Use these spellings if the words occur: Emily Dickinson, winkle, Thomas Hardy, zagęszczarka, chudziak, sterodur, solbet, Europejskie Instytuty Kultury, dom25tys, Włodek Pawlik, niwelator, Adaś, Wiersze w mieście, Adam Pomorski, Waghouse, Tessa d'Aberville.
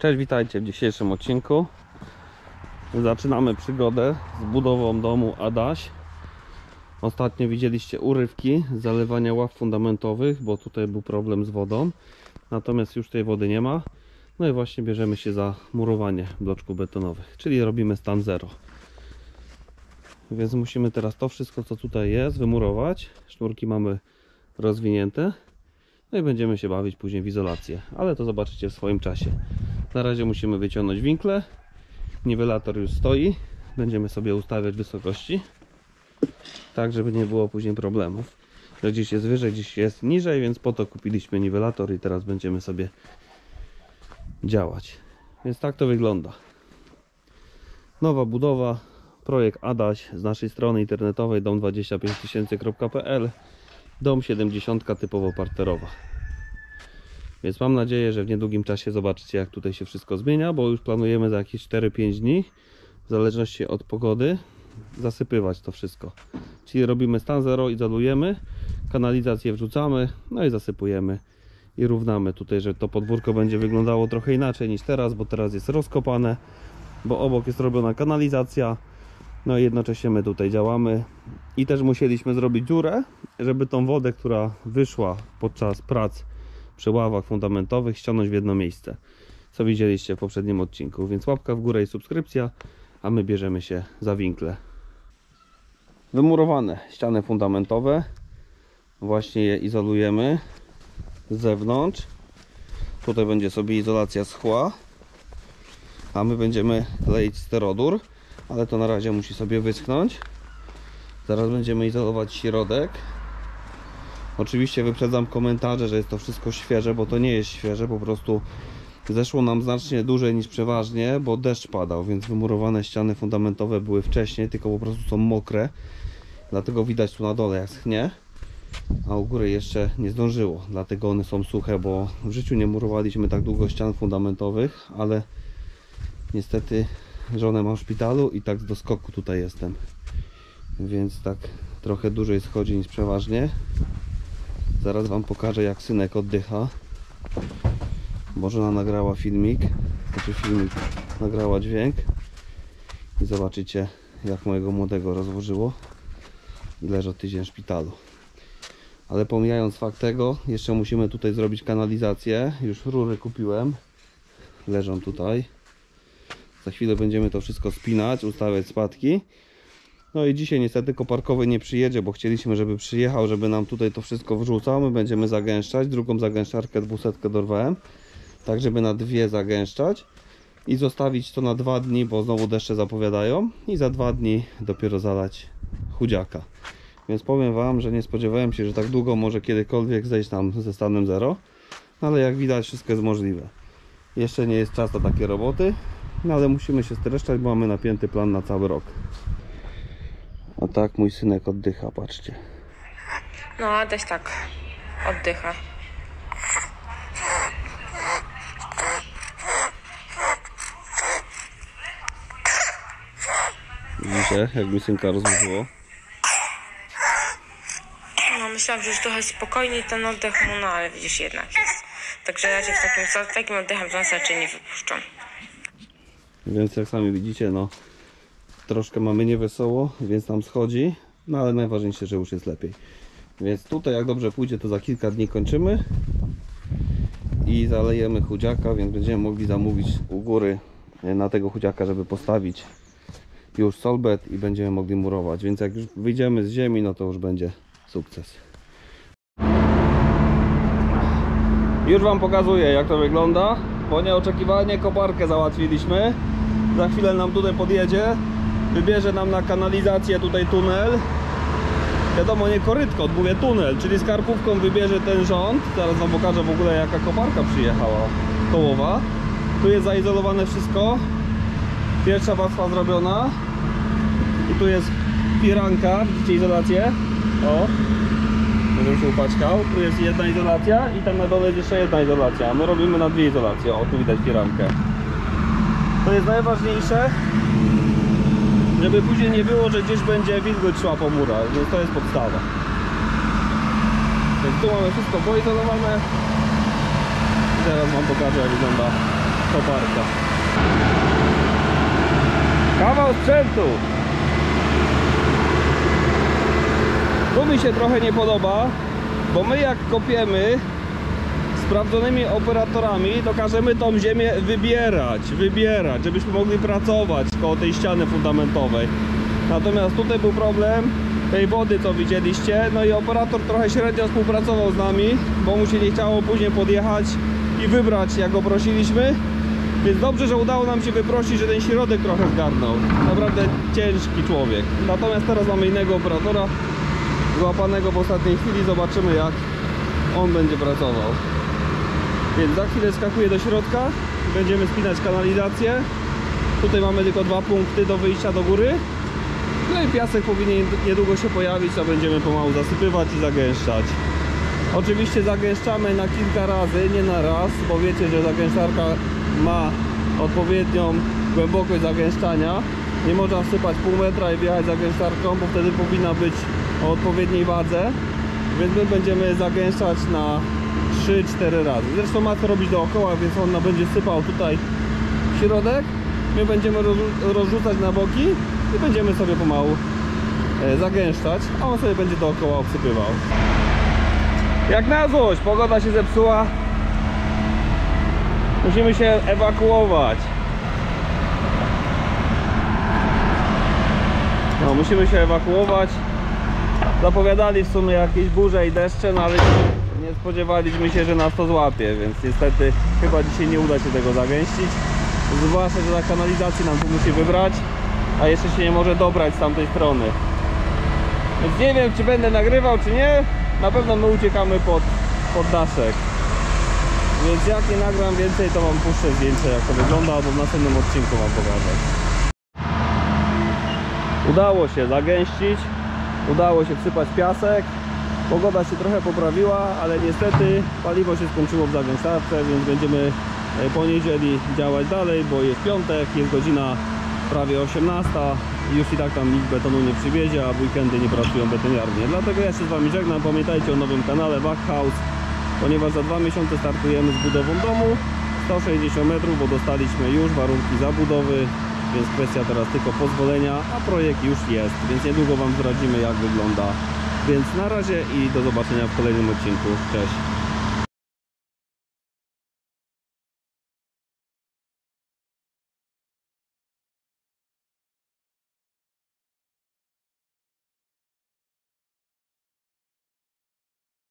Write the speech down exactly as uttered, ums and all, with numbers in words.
Cześć, witajcie w dzisiejszym odcinku. Zaczynamy przygodę z budową domu Adaś. Ostatnio widzieliście urywki z zalewania ław fundamentowych, bo tutaj był problem z wodą. Natomiast już tej wody nie ma. No i właśnie bierzemy się za murowanie bloczków betonowych, czyli robimy stan zero. Więc musimy teraz to wszystko, co tutaj jest, wymurować. Sznurki mamy rozwinięte. No i będziemy się bawić później w izolację, ale to zobaczycie w swoim czasie. Na razie musimy wyciągnąć winkle. Niwelator już stoi. Będziemy sobie ustawiać wysokości, tak żeby nie było później problemów, że gdzieś jest wyżej, gdzieś jest niżej, więc po to kupiliśmy niwelator i teraz będziemy sobie działać. Więc tak to wygląda. Nowa budowa, projekt Adaś z naszej strony internetowej dom dwa pięć tysięcy kropka p l. dom siedemdziesiąt typowo parterowa. Więc mam nadzieję, że w niedługim czasie zobaczycie, jak tutaj się wszystko zmienia, bo już planujemy za jakieś cztery pięć dni, w zależności od pogody, zasypywać to wszystko. Czyli robimy stan zero, izolujemy, kanalizację wrzucamy, no i zasypujemy i równamy tutaj, że to podwórko będzie wyglądało trochę inaczej niż teraz, bo teraz jest rozkopane, bo obok jest robiona kanalizacja. No i jednocześnie my tutaj działamy i też musieliśmy zrobić dziurę, żeby tą wodę, która wyszła podczas prac przy ławach fundamentowych, ściągnąć w jedno miejsce, co widzieliście w poprzednim odcinku. Więc łapka w górę i subskrypcja, a my bierzemy się za winkle. Wymurowane ściany fundamentowe, właśnie je izolujemy z zewnątrz. Tutaj będzie sobie izolacja z chła, a my będziemy kleić sterodur. Ale to na razie musi sobie wyschnąć. Zaraz będziemy izolować środek. Oczywiście wyprzedzam komentarze, że jest to wszystko świeże, bo to nie jest świeże. Po prostu zeszło nam znacznie dłużej niż przeważnie, bo deszcz padał, więc wymurowane ściany fundamentowe były wcześniej, tylko po prostu są mokre. Dlatego widać tu na dole, jak schnie. A u góry jeszcze nie zdążyło, dlatego one są suche, bo w życiu nie murowaliśmy tak długo ścian fundamentowych, ale niestety żonę mam w szpitalu i tak z doskoku tutaj jestem, więc tak trochę dłużej schodzi niż przeważnie. Zaraz wam pokażę, jak synek oddycha, bo żona nagrała filmik, znaczy filmik, nagrała dźwięk i zobaczycie, jak mojego młodego rozłożyło i leży tydzień w szpitalu. Ale pomijając fakt tego, jeszcze musimy tutaj zrobić kanalizację. Już rury kupiłem, leżą tutaj. Za chwilę będziemy to wszystko spinać, ustawiać spadki. No i dzisiaj niestety koparkowy nie przyjedzie, bo chcieliśmy, żeby przyjechał, żeby nam tutaj to wszystko wrzucał. My będziemy zagęszczać. Drugą zagęszczarkę dwusetkę dorwałem, tak żeby na dwie zagęszczać i zostawić to na dwa dni, bo znowu deszcze zapowiadają, i za dwa dni dopiero zalać chudziaka. Więc powiem wam, że nie spodziewałem się, że tak długo może kiedykolwiek zejść nam ze stanem zero, ale jak widać, wszystko jest możliwe. Jeszcze nie jest czas na takie roboty, no ale musimy się streszczać, bo mamy napięty plan na cały rok. A tak mój synek oddycha, patrzcie. No, Adaś tak oddycha. Widzicie, jak mi synka rozłożyło? No, myślałam, że już trochę spokojniej ten oddech mu, no ale widzisz, jednak jest. Także raczej z takim, takim oddechem to nas raczej nie wypuszczą. Więc jak sami widzicie, no troszkę mamy niewesoło, więc nam schodzi, no ale najważniejsze, że już jest lepiej. Więc tutaj, jak dobrze pójdzie, to za kilka dni kończymy i zalejemy chudziaka, więc będziemy mogli zamówić u góry na tego chudziaka, żeby postawić już solbet i będziemy mogli murować. Więc jak już wyjdziemy z ziemi, no to już będzie sukces. Już wam pokazuję, jak to wygląda, bo nieoczekiwanie koparkę załatwiliśmy. Za chwilę nam tutaj podjedzie, wybierze nam na kanalizację tutaj tunel. Wiadomo, nie korytko, mówię tunel, czyli z karpówką wybierze ten rząd. Zaraz wam pokażę w ogóle, jaka koparka przyjechała, kołowa. Tu jest zaizolowane wszystko. Pierwsza warstwa zrobiona. I tu jest firanka, widzicie izolację? O, żebym się upaćkał. Tu jest jedna izolacja i tam na dole jest jeszcze jedna izolacja. My robimy na dwie izolacje. O, tu widać firankę. To jest najważniejsze, żeby później nie było, że gdzieś będzie wilgoć szła po murach, więc to jest podstawa. Więc tu mamy wszystko poizolowane. Zaraz wam pokażę, jak wygląda koparka. Kawał sprzętu. Tu mi się trochę nie podoba, bo my jak kopiemy sprawdzonymi operatorami, to każemy tą ziemię wybierać, wybierać, żebyśmy mogli pracować koło tej ściany fundamentowej. Natomiast tutaj był problem tej wody, co widzieliście, no i operator trochę średnio współpracował z nami, bo mu się nie chciało później podjechać i wybrać, jak go prosiliśmy. Więc dobrze, że udało nam się wyprosić, że ten środek trochę zgarnął. Naprawdę ciężki człowiek. Natomiast teraz mamy innego operatora, złapanego w ostatniej chwili. Zobaczymy, jak on będzie pracował. Więc za chwilę skakuję do środka, będziemy spinać kanalizację. Tutaj mamy tylko dwa punkty do wyjścia do góry. No i piasek powinien niedługo się pojawić, a będziemy pomału zasypywać i zagęszczać. Oczywiście zagęszczamy na kilka razy, nie na raz, bo wiecie, że zagęszczarka ma odpowiednią głębokość zagęszczania. Nie można wsypać pół metra i wjechać zagęszczarką, bo wtedy powinna być o odpowiedniej wadze. Więc my będziemy zagęszczać na trzy cztery razy. Zresztą ma to robić dookoła, więc ona będzie sypał tutaj w środek. My będziemy rozrzucać na boki i będziemy sobie pomału zagęszczać, a on sobie będzie dookoła obsypywał. Jak na złość, pogoda się zepsuła. Musimy się ewakuować. No, musimy się ewakuować. Zapowiadali w sumie jakieś burze i deszcze, no ale nie spodziewaliśmy się, że nas to złapie, więc niestety chyba dzisiaj nie uda się tego zagęścić. Zwłaszcza, że ta kanalizacja nam tu musi wybrać, a jeszcze się nie może dobrać z tamtej strony. Więc nie wiem, czy będę nagrywał, czy nie. Na pewno my uciekamy pod, pod daszek. Więc jak nie nagram więcej, to wam puszczę zdjęcie, jak to wygląda, albo w następnym odcinku wam pokażę. Udało się zagęścić, udało się wsypać piasek. Pogoda się trochę poprawiła, ale niestety paliwo się skończyło w zagęszczarce, więc będziemy po niedzieli działać dalej, bo jest piątek, jest godzina prawie osiemnasta i już i tak tam nic betonu nie przywiezie, a w weekendy nie pracują betoniarnie. Dlatego ja się z wami żegnam, pamiętajcie o nowym kanale Waghouse, ponieważ za dwa miesiące startujemy z budową domu, sto sześćdziesiąt metrów, bo dostaliśmy już warunki zabudowy, więc kwestia teraz tylko pozwolenia, a projekt już jest, więc niedługo wam zdradzimy, jak wygląda. Więc na razie i do zobaczenia w kolejnym odcinku. Cześć!